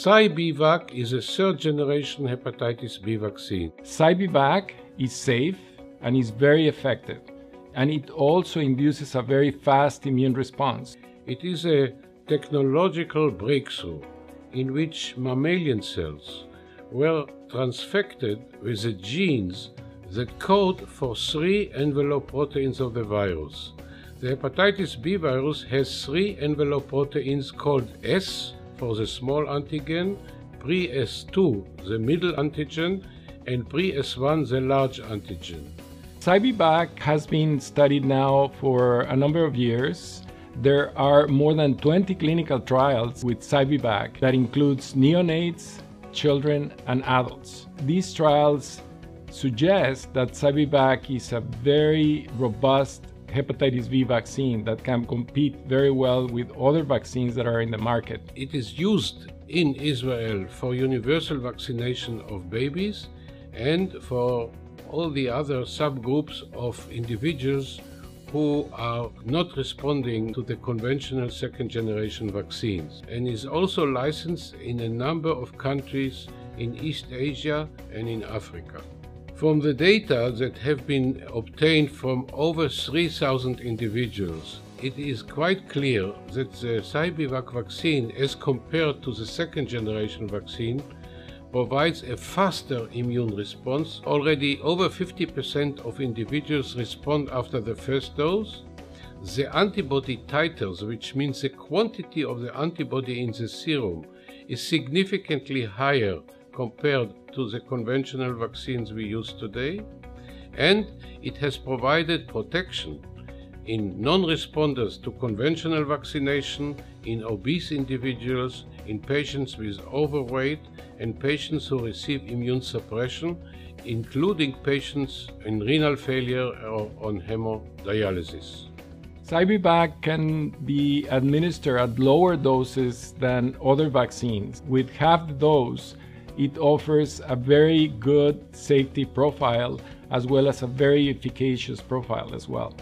Sci-B-Vac is a third-generation hepatitis B vaccine. Sci-B-Vac is safe and is very effective, and it also induces a very fast immune response. It is a technological breakthrough in which mammalian cells were transfected with the genes that code for three envelope proteins of the virus. The hepatitis B virus has three envelope proteins called S for the small antigen, pre-S2 the middle antigen, and pre-S1 the large antigen. Sci-B-Vac has been studied now for a number of years. There are more than 20 clinical trials with Sci-B-Vac that includes neonates, children, and adults. These trials suggest that Sci-B-Vac is a very robust hepatitis B vaccine that can compete very well with other vaccines that are in the market. It is used in Israel for universal vaccination of babies and for all the other subgroups of individuals who are not responding to the conventional second-generation vaccines, and is also licensed in a number of countries in East Asia and in Africa. From the data that have been obtained from over 3,000 individuals, it is quite clear that the Sci-B-Vac vaccine, as compared to the second-generation vaccine, provides a faster immune response. Already over 50% of individuals respond after the first dose. The antibody titers, which means the quantity of the antibody in the serum, is significantly higher compared to the conventional vaccines we use today. And it has provided protection in non-responders to conventional vaccination, in obese individuals, in patients with overweight, and patients who receive immune suppression, including patients in renal failure or on hemodialysis. Sci-B-Vac can be administered at lower doses than other vaccines. With half the dose, it offers a very good safety profile as well as a very efficacious profile as well.